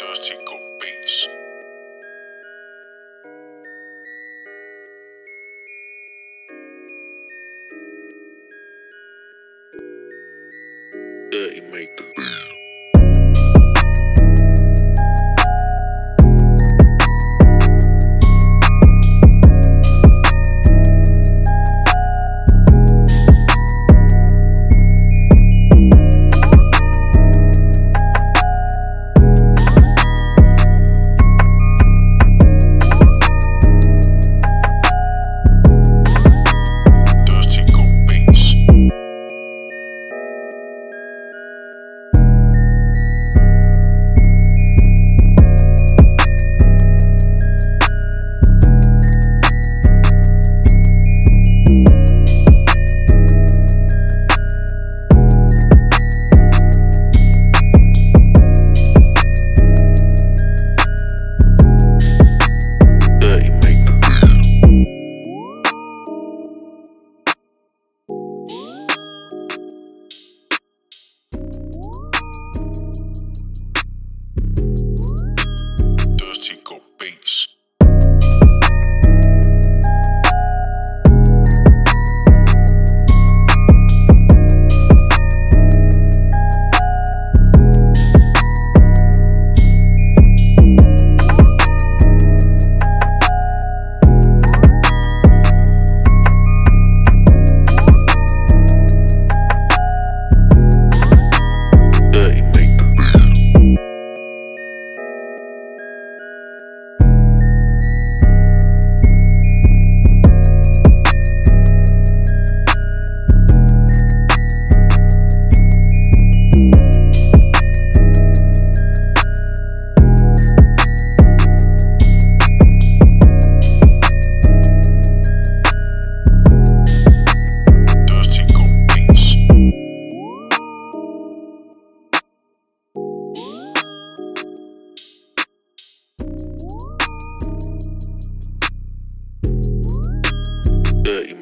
Durrty R Beats. Durrty make the beat.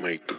Make